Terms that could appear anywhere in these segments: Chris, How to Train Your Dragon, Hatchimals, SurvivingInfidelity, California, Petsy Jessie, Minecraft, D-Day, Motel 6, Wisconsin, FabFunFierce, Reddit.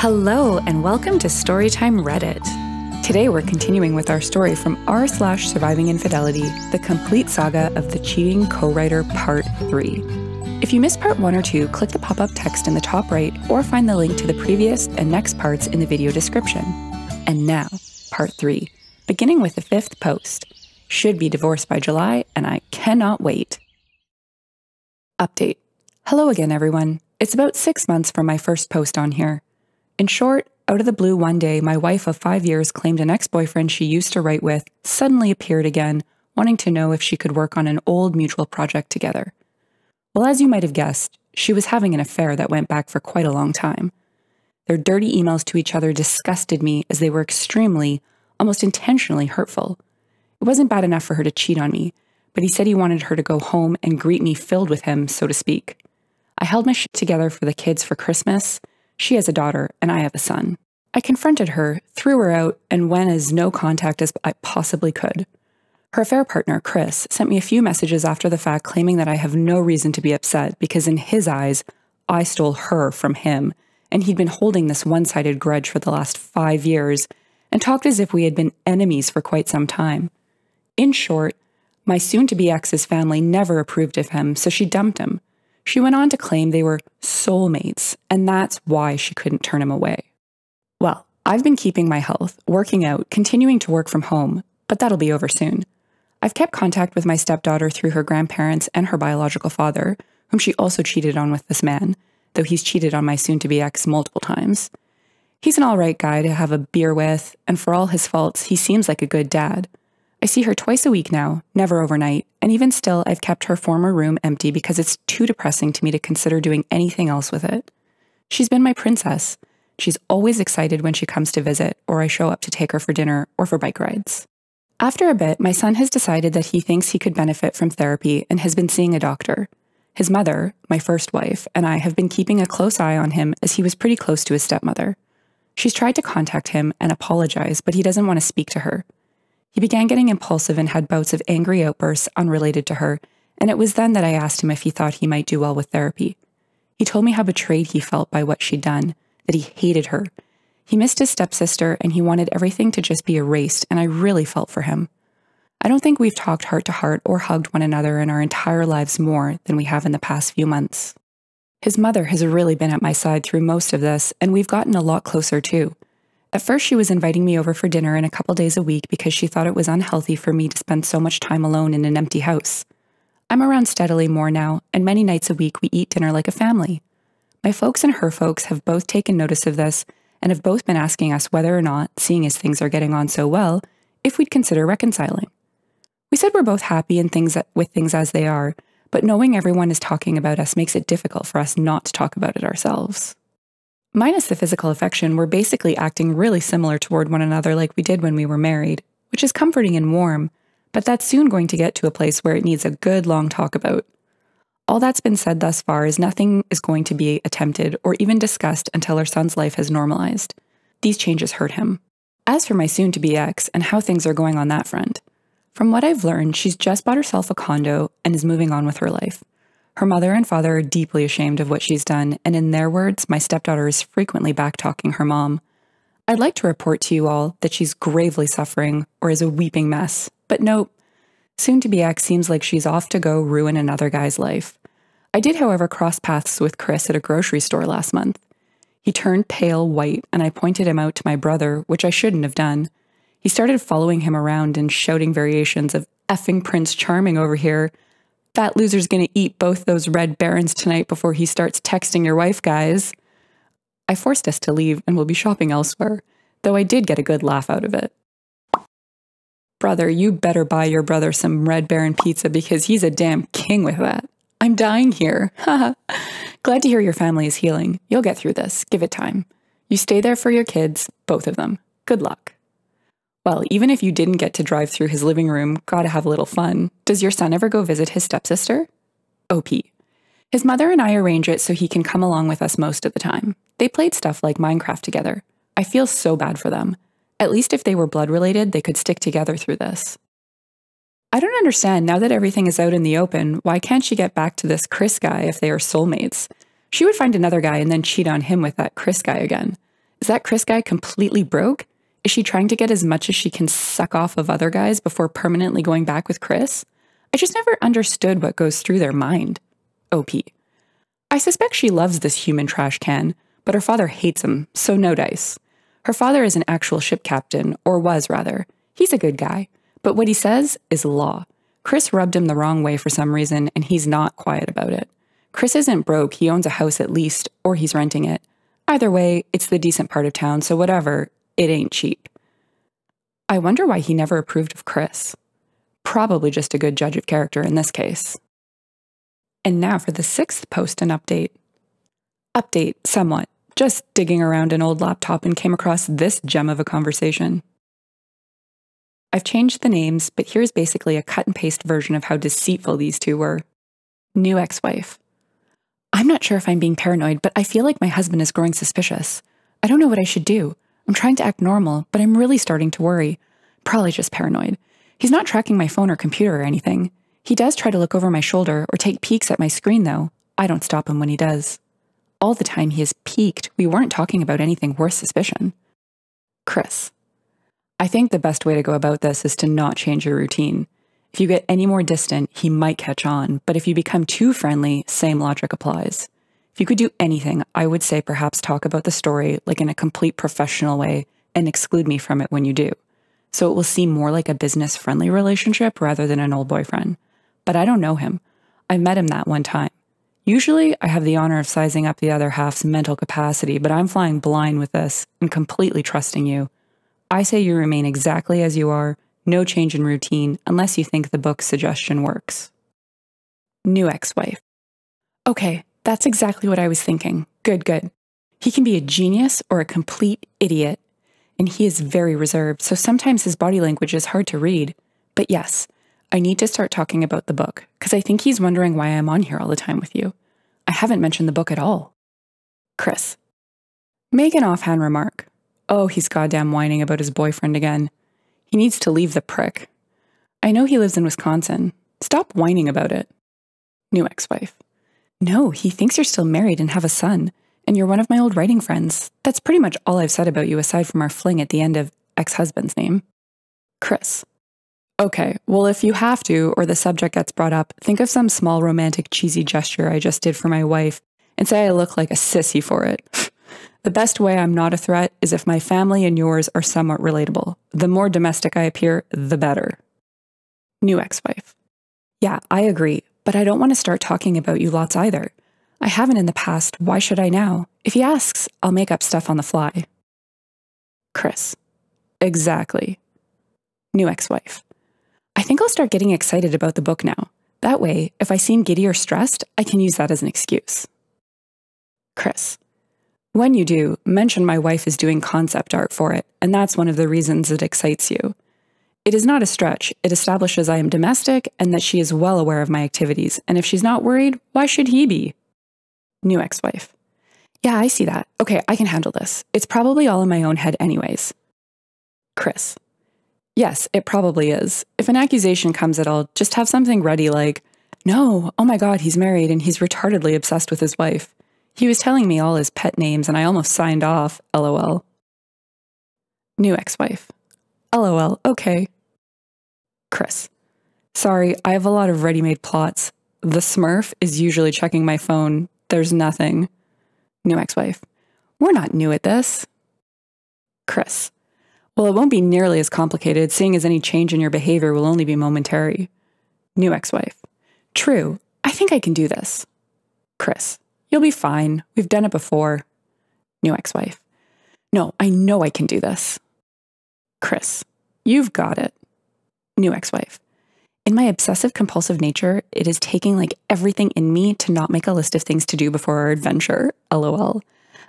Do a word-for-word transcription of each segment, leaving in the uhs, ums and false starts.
Hello and welcome to Storytime Reddit. Today we're continuing with our story from r slash surviving infidelity, the complete saga of the cheating co-writer part three. If you missed part one or two, click the pop-up text in the top right or find the link to the previous and next parts in the video description. And now, part three, beginning with the fifth post. Should be divorced by July and I cannot wait. Update. Hello again, everyone. It's about six months from my first post on here. In short, out of the blue one day, my wife of five years claimed an ex-boyfriend she used to write with suddenly appeared again, wanting to know if she could work on an old mutual project together. Well, as you might have guessed, she was having an affair that went back for quite a long time. Their dirty emails to each other disgusted me as they were extremely, almost intentionally hurtful. It wasn't bad enough for her to cheat on me, but he said he wanted her to go home and greet me filled with him, so to speak. I held my shit together for the kids for Christmas. She has a daughter, and I have a son. I confronted her, threw her out, and went as no contact as I possibly could. Her affair partner, Chris, sent me a few messages after the fact claiming that I have no reason to be upset because in his eyes, I stole her from him, and he'd been holding this one-sided grudge for the last five years and talked as if we had been enemies for quite some time. In short, my soon-to-be ex's family never approved of him, so she dumped him. She went on to claim they were soulmates, and that's why she couldn't turn him away. Well, I've been keeping my health, working out, continuing to work from home, but that'll be over soon. I've kept contact with my stepdaughter through her grandparents and her biological father, whom she also cheated on with this man, though he's cheated on my soon-to-be ex multiple times. He's an all right guy to have a beer with, and for all his faults, he seems like a good dad. I see her twice a week now, never overnight, and even still, I've kept her former room empty because it's too depressing to me to consider doing anything else with it. She's been my princess. She's always excited when she comes to visit, or I show up to take her for dinner or for bike rides. After a bit, my son has decided that he thinks he could benefit from therapy and has been seeing a doctor. His mother, my first wife, and I have been keeping a close eye on him as he was pretty close to his stepmother. She's tried to contact him and apologize, but he doesn't want to speak to her. He began getting impulsive and had bouts of angry outbursts unrelated to her, and it was then that I asked him if he thought he might do well with therapy. He told me how betrayed he felt by what she'd done, that he hated her. He missed his stepsister, and he wanted everything to just be erased, and I really felt for him. I don't think we've talked heart-to-heart or hugged one another in our entire lives more than we have in the past few months. His mother has really been at my side through most of this, and we've gotten a lot closer too. At first, she was inviting me over for dinner in a couple days a week because she thought it was unhealthy for me to spend so much time alone in an empty house. I'm around steadily more now, and many nights a week we eat dinner like a family. My folks and her folks have both taken notice of this and have both been asking us whether or not, seeing as things are getting on so well, if we'd consider reconciling. We said we're both happy and things with things as they are, but knowing everyone is talking about us makes it difficult for us not to talk about it ourselves. Minus the physical affection, we're basically acting really similar toward one another like we did when we were married, which is comforting and warm, but that's soon going to get to a place where it needs a good long talk about. All that's been said thus far is nothing is going to be attempted or even discussed until our son's life has normalized. These changes hurt him. As for my soon-to-be ex and how things are going on that front, from what I've learned, she's just bought herself a condo and is moving on with her life. Her mother and father are deeply ashamed of what she's done, and in their words, my stepdaughter is frequently backtalking her mom. I'd like to report to you all that she's gravely suffering or is a weeping mess, but nope. Soon-to-be ex seems like she's off to go ruin another guy's life. I did, however, cross paths with Chris at a grocery store last month. He turned pale white, and I pointed him out to my brother, which I shouldn't have done. He started following him around and shouting variations of effing Prince Charming over here. That loser's gonna eat both those red barons tonight before he starts texting your wife, guys. I forced us to leave and will be shopping elsewhere, though I did get a good laugh out of it. Brother, you better buy your brother some red baron pizza because he's a damn king with that. I'm dying here. Haha. Glad to hear your family is healing. You'll get through this. Give it time. You stay there for your kids, both of them. Good luck. Well, even if you didn't get to drive through his living room, gotta have a little fun. Does your son ever go visit his stepsister? O P. His mother and I arrange it so he can come along with us most of the time. They played stuff like Minecraft together. I feel so bad for them. At least if they were blood related, they could stick together through this. I don't understand, now that everything is out in the open, why can't she get back to this Chris guy if they are soulmates? She would find another guy and then cheat on him with that Chris guy again. Is that Chris guy completely broke? Is she trying to get as much as she can suck off of other guys before permanently going back with Chris? I just never understood what goes through their mind. O P. I suspect she loves this human trash can, but her father hates him, so no dice. Her father is an actual ship captain, or was rather. He's a good guy, but what he says is law. Chris rubbed him the wrong way for some reason, and he's not quiet about it. Chris isn't broke, he owns a house at least, or he's renting it. Either way, it's the decent part of town, so whatever, it ain't cheap. I wonder why he never approved of Chris. Probably just a good judge of character in this case. And now for the sixth post and update. Update, somewhat. Just digging around an old laptop and came across this gem of a conversation. I've changed the names, but here's basically a cut and paste version of how deceitful these two were. New ex-wife. I'm not sure if I'm being paranoid, but I feel like my husband is growing suspicious. I don't know what I should do. I'm trying to act normal, but I'm really starting to worry. Probably just paranoid. He's not tracking my phone or computer or anything. He does try to look over my shoulder or take peeks at my screen, though. I don't stop him when he does. All the time he is peeked, we weren't talking about anything worth suspicion. Chris. I think the best way to go about this is to not change your routine. If you get any more distant, he might catch on, but if you become too friendly, same logic applies. If you could do anything, I would say perhaps talk about the story like in a complete professional way and exclude me from it when you do. So it will seem more like a business-friendly relationship rather than an old boyfriend. But I don't know him. I met him that one time. Usually, I have the honor of sizing up the other half's mental capacity, but I'm flying blind with this and completely trusting you. I say you remain exactly as you are, no change in routine, unless you think the book's suggestion works. New ex-wife. Okay, that's exactly what I was thinking. Good, good. He can be a genius or a complete idiot, and he is very reserved, so sometimes his body language is hard to read. But yes, I need to start talking about the book, because I think he's wondering why I'm on here all the time with you. I haven't mentioned the book at all. Chris. Make an offhand remark. Oh, he's goddamn whining about his boyfriend again. He needs to leave the prick. I know he lives in Wisconsin. Stop whining about it. New ex-wife. No, he thinks you're still married and have a son, and you're one of my old writing friends. That's pretty much all I've said about you aside from our fling at the end of ex-husband's name. Chris. Okay, well, if you have to, or the subject gets brought up, think of some small romantic cheesy gesture I just did for my wife and say I look like a sissy for it. The best way I'm not a threat is if my family and yours are somewhat relatable. The more domestic I appear, the better. New ex-wife. Yeah, I agree, but I don't want to start talking about you lots either. I haven't in the past, why should I now? If he asks, I'll make up stuff on the fly. Chris. Exactly. New ex-wife. I think I'll start getting excited about the book now. That way, if I seem giddy or stressed, I can use that as an excuse. Chris. When you do, mention my wife is doing concept art for it, and that's one of the reasons it excites you. It is not a stretch. It establishes I am domestic and that she is well aware of my activities, and if she's not worried, why should he be? New ex-wife. Yeah, I see that. Okay, I can handle this. It's probably all in my own head anyways. Chris. Yes, it probably is. If an accusation comes at all, just have something ready like, no, oh my god, he's married and he's retardedly obsessed with his wife. He was telling me all his pet names and I almost signed off, lol. New ex-wife. Lol, okay. Chris. Sorry, I have a lot of ready-made plots. The Smurf is usually checking my phone. There's nothing. New ex-wife. We're not new at this. Chris. Well, it won't be nearly as complicated, seeing as any change in your behavior will only be momentary. New ex-wife. True. I think I can do this. Chris. You'll be fine. We've done it before. New ex-wife. No, I know I can do this. Chris. You've got it. New ex-wife. In my obsessive-compulsive nature, it is taking like everything in me to not make a list of things to do before our adventure. lol.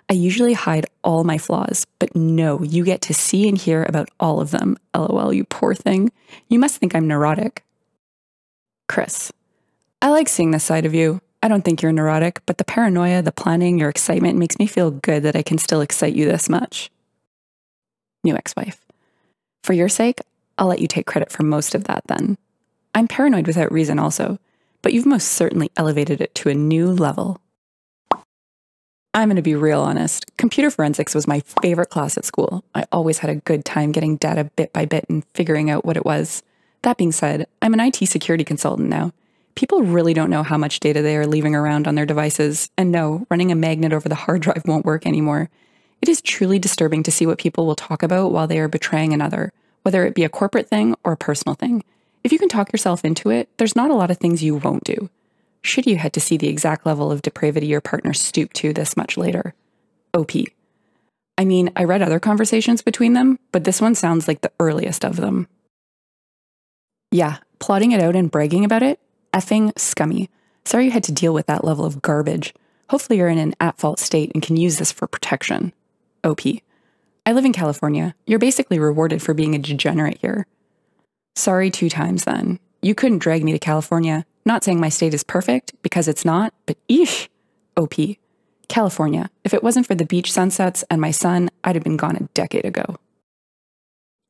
I usually hide all my flaws, but no, you get to see and hear about all of them. lol, you poor thing. You must think I'm neurotic. Chris. I like seeing this side of you. I don't think you're neurotic, but the paranoia, the planning, your excitement makes me feel good that I can still excite you this much. New ex-wife. For your sake, I'll let you take credit for most of that then. I'm paranoid without reason also, but you've most certainly elevated it to a new level. I'm going to be real honest. Computer forensics was my favorite class at school. I always had a good time getting data bit by bit and figuring out what it was. That being said, I'm an I T security consultant now. People really don't know how much data they are leaving around on their devices, and no, running a magnet over the hard drive won't work anymore. It is truly disturbing to see what people will talk about while they are betraying another, whether it be a corporate thing or a personal thing. If you can talk yourself into it, there's not a lot of things you won't do. Should you had to see the exact level of depravity your partner stooped to this much later? O P. I mean, I read other conversations between them, but this one sounds like the earliest of them. Yeah, plotting it out and bragging about it? Effing scummy. Sorry you had to deal with that level of garbage. Hopefully you're in an at-fault state and can use this for protection. O P. I live in California. You're basically rewarded for being a degenerate here. Sorry two times then. You couldn't drag me to California. Not saying my state is perfect, because it's not, but eesh. O P. California. If it wasn't for the beach sunsets and my son, I'd have been gone a decade ago.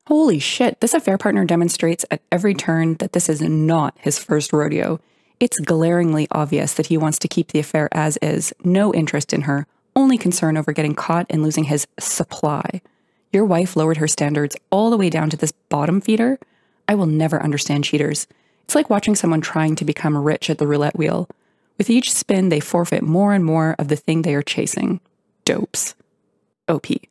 Holy shit, this affair partner demonstrates at every turn that this is not his first rodeo. It's glaringly obvious that he wants to keep the affair as is, no interest in her, only concern over getting caught and losing his supply. Your wife lowered her standards all the way down to this bottom feeder. I will never understand cheaters. It's like watching someone trying to become rich at the roulette wheel. With each spin, they forfeit more and more of the thing they are chasing. Dopes. O P.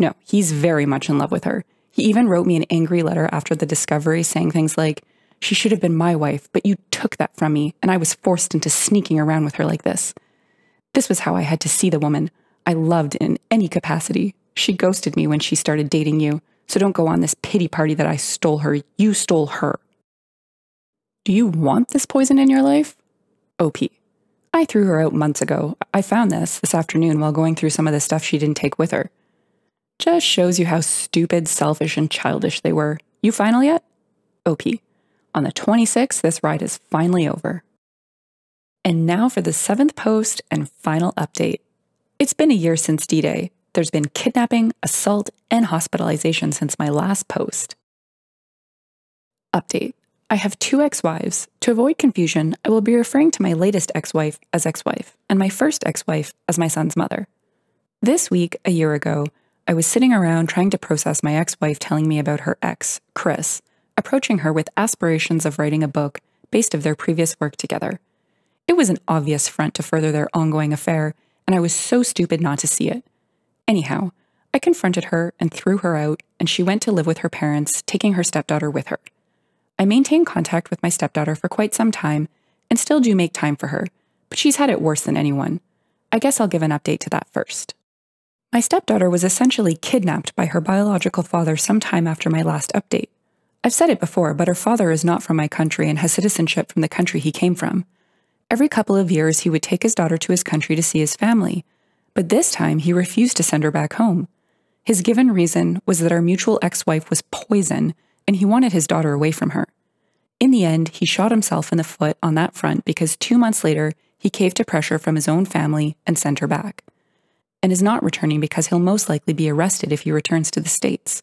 No, he's very much in love with her. He even wrote me an angry letter after the discovery saying things like, "She should have been my wife, but you took that from me, and I was forced into sneaking around with her like this. This was how I had to see the woman I loved in any capacity. She ghosted me when she started dating you, so don't go on this pity party that I stole her. You stole her." Do you want this poison in your life? O P. I threw her out months ago. I found this this afternoon while going through some of the stuff she didn't take with her. Just shows you how stupid, selfish, and childish they were. You final yet? O P. On the twenty-sixth, this ride is finally over. And now for the seventh post and final update. It's been a year since D Day. There's been kidnapping, assault, and hospitalization since my last post. Update. I have two ex-wives. To avoid confusion, I will be referring to my latest ex-wife as ex-wife, and my first ex-wife as my son's mother. This week, a year ago, I was sitting around trying to process my ex-wife telling me about her ex, Chris, approaching her with aspirations of writing a book based of their previous work together. It was an obvious front to further their ongoing affair, and I was so stupid not to see it. Anyhow, I confronted her and threw her out, and she went to live with her parents, taking her stepdaughter with her. I maintained contact with my stepdaughter for quite some time, and still do make time for her, but she's had it worse than anyone. I guess I'll give an update to that first. My stepdaughter was essentially kidnapped by her biological father sometime after my last update. I've said it before, but her father is not from my country and has citizenship from the country he came from. Every couple of years, he would take his daughter to his country to see his family, but this time he refused to send her back home. His given reason was that our mutual ex-wife was poison, and he wanted his daughter away from her. In the end, he shot himself in the foot on that front because two months later, he caved to pressure from his own family and sent her back. And is not returning because he'll most likely be arrested if he returns to the States.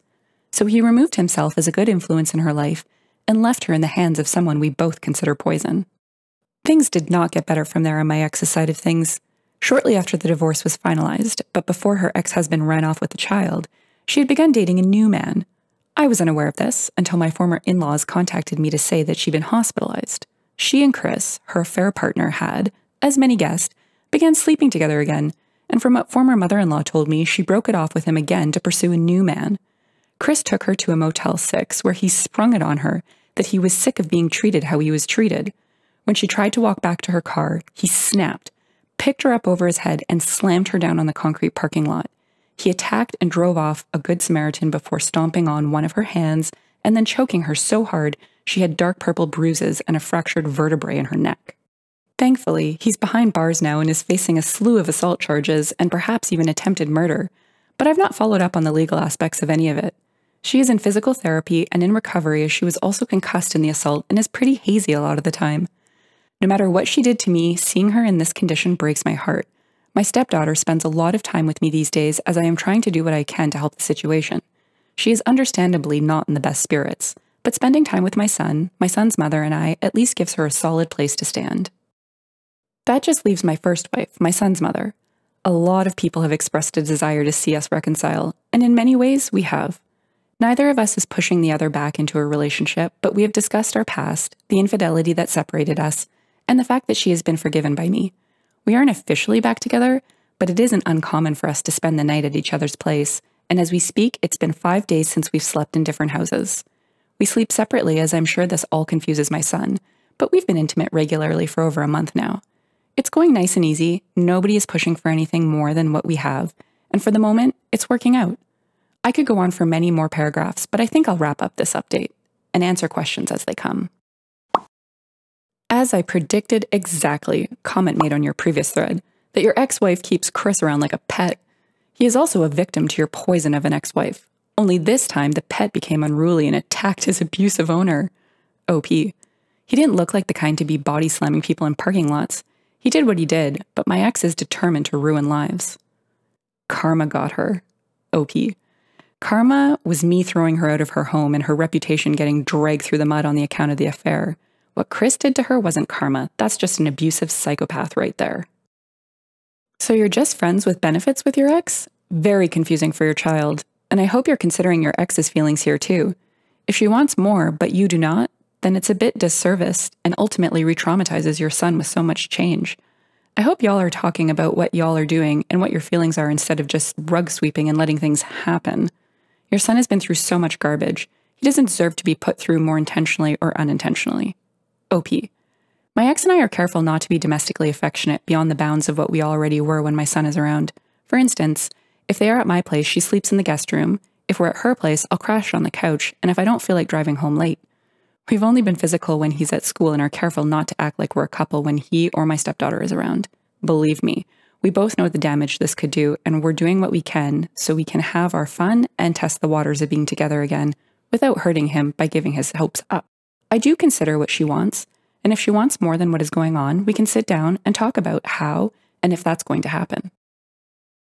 So he removed himself as a good influence in her life and left her in the hands of someone we both consider poison. Things did not get better from there on my ex's side of things. Shortly after the divorce was finalized, but before her ex-husband ran off with the child, she had begun dating a new man. I was unaware of this until my former in-laws contacted me to say that she'd been hospitalized. She and Chris, her affair partner, had, as many guessed, began sleeping together again, and from what former mother-in-law told me, she broke it off with him again to pursue a new man. Chris took her to a Motel six, where he sprung it on her that he was sick of being treated how he was treated. When she tried to walk back to her car, he snapped, picked her up over his head, and slammed her down on the concrete parking lot. He attacked and drove off a Good Samaritan before stomping on one of her hands and then choking her so hard she had dark purple bruises and a fractured vertebrae in her neck. Thankfully, he's behind bars now and is facing a slew of assault charges and perhaps even attempted murder, but I've not followed up on the legal aspects of any of it. She is in physical therapy and in recovery as she was also concussed in the assault and is pretty hazy a lot of the time. No matter what she did to me, seeing her in this condition breaks my heart. My stepdaughter spends a lot of time with me these days as I am trying to do what I can to help the situation. She is understandably not in the best spirits, but spending time with my son, my son's mother, and I at least gives her a solid place to stand. That just leaves my first wife, my son's mother. A lot of people have expressed a desire to see us reconcile, and in many ways, we have. Neither of us is pushing the other back into a relationship, but we have discussed our past, the infidelity that separated us, and the fact that she has been forgiven by me. We aren't officially back together, but it isn't uncommon for us to spend the night at each other's place, and as we speak, it's been five days since we've slept in different houses. We sleep separately, as I'm sure this all confuses my son, but we've been intimate regularly for over a month now. It's going nice and easy, nobody is pushing for anything more than what we have, and for the moment, it's working out. I could go on for many more paragraphs, but I think I'll wrap up this update and answer questions as they come. As I predicted exactly, comment made on your previous thread, that your ex-wife keeps Chris around like a pet. He is also a victim to your poison of an ex-wife. Only this time, the pet became unruly and attacked his abusive owner. O P. He didn't look like the kind to be body slamming people in parking lots. He did what he did, but my ex is determined to ruin lives. Karma got her. O P. Karma was me throwing her out of her home and her reputation getting dragged through the mud on the account of the affair. What Chris did to her wasn't karma. That's just an abusive psychopath right there. So you're just friends with benefits with your ex? Very confusing for your child. And I hope you're considering your ex's feelings here too. If she wants more, but you do not, then it's a bit disserviced and ultimately re-traumatizes your son with so much change. I hope y'all are talking about what y'all are doing and what your feelings are instead of just rug sweeping and letting things happen. Your son has been through so much garbage. He doesn't deserve to be put through more intentionally or unintentionally. O P. My ex and I are careful not to be domestically affectionate beyond the bounds of what we already were when my son is around. For instance, if they are at my place, she sleeps in the guest room. If we're at her place, I'll crash on the couch, and if I don't feel like driving home late. We've only been physical when he's at school and are careful not to act like we're a couple when he or my stepdaughter is around. Believe me, we both know the damage this could do, and we're doing what we can so we can have our fun and test the waters of being together again without hurting him by giving his hopes up. I do consider what she wants, and if she wants more than what is going on, we can sit down and talk about how and if that's going to happen.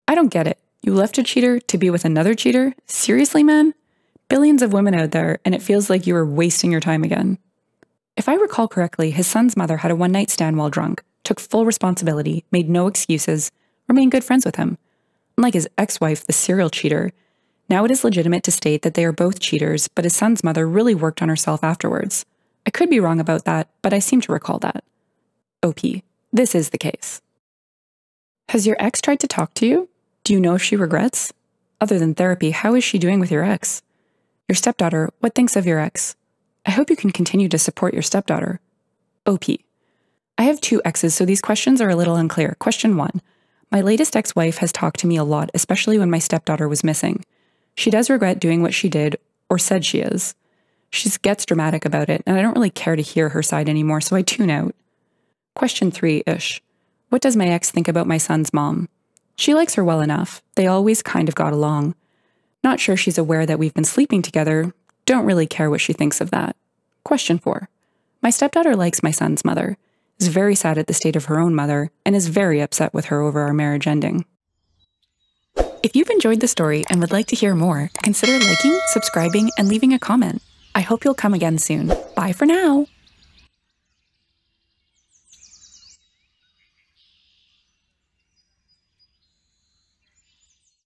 I don't get it. You left a cheater to be with another cheater? Seriously, man? Billions of women out there, and it feels like you are wasting your time again. If I recall correctly, his son's mother had a one-night stand while drunk, took full responsibility, made no excuses, remained good friends with him. Unlike his ex-wife, the serial cheater, now it is legitimate to state that they are both cheaters, but his son's mother really worked on herself afterwards. I could be wrong about that, but I seem to recall that. O P. This is the case. Has your ex tried to talk to you? Do you know if she regrets? Other than therapy, how is she doing with your ex? Your stepdaughter, what thinks of your ex? I hope you can continue to support your stepdaughter. O P. I have two exes, so these questions are a little unclear. Question one. My latest ex-wife has talked to me a lot, especially when my stepdaughter was missing. She does regret doing what she did, or said she is. She gets dramatic about it, and I don't really care to hear her side anymore, so I tune out. Question three-ish. What does my ex think about my son's mom? She likes her well enough. They always kind of got along. Not sure she's aware that we've been sleeping together. Don't really care what she thinks of that. Question four. My stepdaughter likes my son's mother, is very sad at the state of her own mother, and is very upset with her over our marriage ending. If you've enjoyed the story and would like to hear more, consider liking, subscribing, and leaving a comment. I hope you'll come again soon. Bye for now!